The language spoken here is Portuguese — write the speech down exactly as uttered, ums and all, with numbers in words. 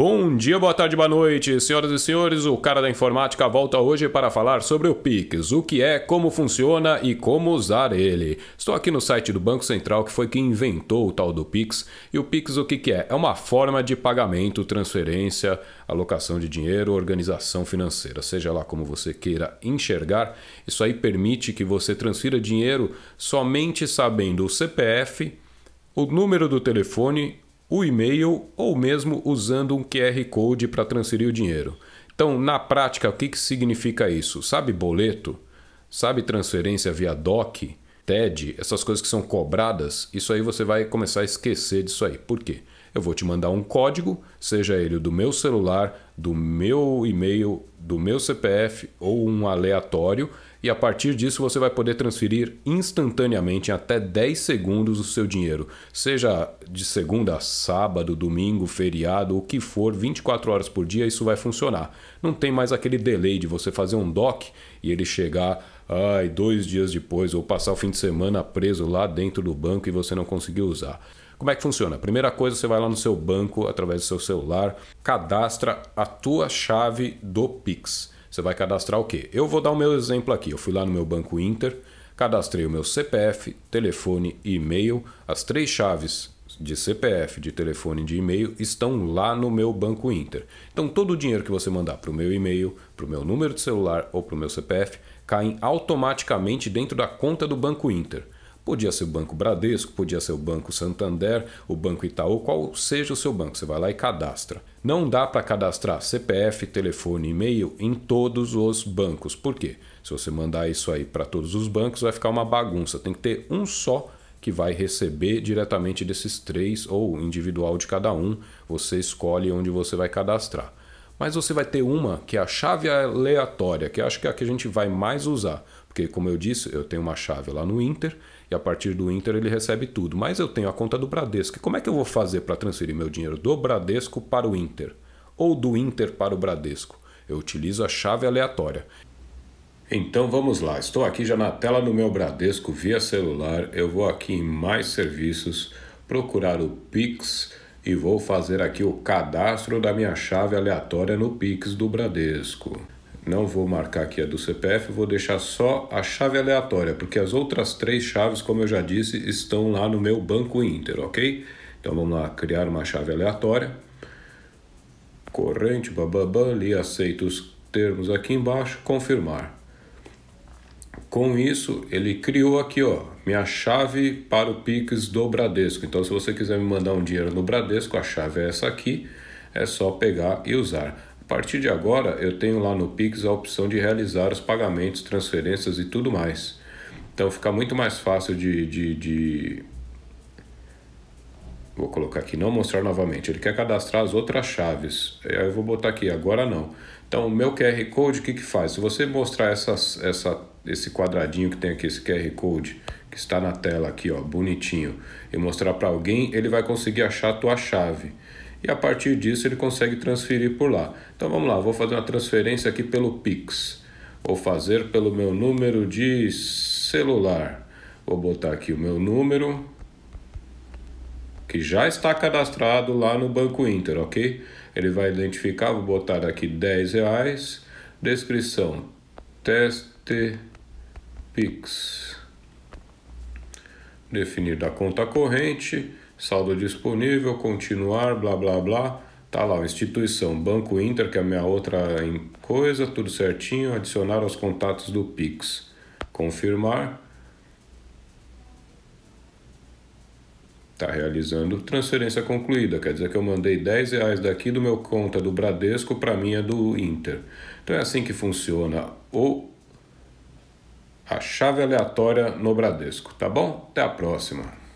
Bom dia, boa tarde, boa noite, senhoras e senhores, o cara da informática volta hoje para falar sobre o PIX, o que é, como funciona e como usar ele. Estou aqui no site do Banco Central, que foi quem inventou o tal do PIX, e o PIX o que que é? É uma forma de pagamento, transferência, alocação de dinheiro, organização financeira, seja lá como você queira enxergar. Isso aí permite que você transfira dinheiro somente sabendo o C P F, o número do telefone, o e-mail ou mesmo usando um Q R Code para transferir o dinheiro. Então, na prática, o que que significa isso? Sabe boleto? Sabe transferência via D O C, T E D, essas coisas que são cobradas? Isso aí você vai começar a esquecer disso aí. Por quê? Eu vou te mandar um código, seja ele do meu celular, do meu e-mail, do meu C P F ou um aleatório, e a partir disso você vai poder transferir instantaneamente em até dez segundos o seu dinheiro, seja de segunda a sábado, domingo, feriado, o que for, vinte e quatro horas por dia isso vai funcionar. Não tem mais aquele delay de você fazer um D O C e ele chegar ai, dois dias depois ou passar o fim de semana preso lá dentro do banco e você não conseguiu usar. Como é que funciona? Primeira coisa, você vai lá no seu banco através do seu celular, cadastra a tua chave do PIX. Você vai cadastrar o quê? Eu vou dar o meu exemplo aqui. Eu fui lá no meu Banco Inter, cadastrei o meu C P F, telefone e e-mail. As três chaves de C P F, de telefone e de e-mail estão lá no meu Banco Inter. Então todo o dinheiro que você mandar para o meu e-mail, para o meu número de celular ou para o meu C P F, caem automaticamente dentro da conta do Banco Inter. Podia ser o Banco Bradesco, podia ser o Banco Santander, o Banco Itaú, qual seja o seu banco. Você vai lá e cadastra. Não dá para cadastrar C P F, telefone, e-mail em todos os bancos. Por quê? Se você mandar isso aí para todos os bancos, vai ficar uma bagunça. Tem que ter um só que vai receber diretamente desses três ou individual de cada um. Você escolhe onde você vai cadastrar. Mas você vai ter uma que é a chave aleatória, que acho que é a que a gente vai mais usar. Porque, como eu disse, eu tenho uma chave lá no Inter e a partir do Inter ele recebe tudo. Mas eu tenho a conta do Bradesco. Como é que eu vou fazer para transferir meu dinheiro do Bradesco para o Inter? Ou do Inter para o Bradesco? Eu utilizo a chave aleatória. Então vamos lá. Estou aqui já na tela do meu Bradesco via celular. Eu vou aqui em mais serviços, procurar o PIX e vou fazer aqui o cadastro da minha chave aleatória no PIX do Bradesco. Não vou marcar aqui a do C P F, vou deixar só a chave aleatória, porque as outras três chaves, como eu já disse, estão lá no meu Banco Inter, ok? Então vamos lá, criar uma chave aleatória. Corrente, bababá, ali aceito os termos aqui embaixo, confirmar. Com isso, ele criou aqui, ó, minha chave para o PIX do Bradesco. Então, se você quiser me mandar um dinheiro no Bradesco, a chave é essa aqui, é só pegar e usar. A partir de agora, eu tenho lá no PIX a opção de realizar os pagamentos, transferências e tudo mais. Então, fica muito mais fácil de... de, de... Vou colocar aqui, não mostrar novamente. Ele quer cadastrar as outras chaves. Aí eu vou botar aqui, agora não. Então, o meu Q R Code, o que que faz? Se você mostrar essas, essa, esse quadradinho que tem aqui, esse Q R Code, que está na tela aqui, ó, bonitinho, e mostrar para alguém, ele vai conseguir achar a tua chave. E a partir disso, ele consegue transferir por lá. Então, vamos lá, vou fazer uma transferência aqui pelo PIX. Vou fazer pelo meu número de celular. Vou botar aqui o meu número, que já está cadastrado lá no Banco Inter, ok? Ele vai identificar, vou botar aqui dez reais, descrição, teste PIX, definir da conta corrente, saldo disponível, continuar, blá blá blá, tá lá, instituição, Banco Inter, que é a minha outra coisa, tudo certinho, adicionar aos contatos do PIX, confirmar. Está realizando transferência concluída, quer dizer que eu mandei dez reais daqui do meu conta do Bradesco para a minha do Inter. Então é assim que funciona o... a chave aleatória no Bradesco, tá bom? Até a próxima!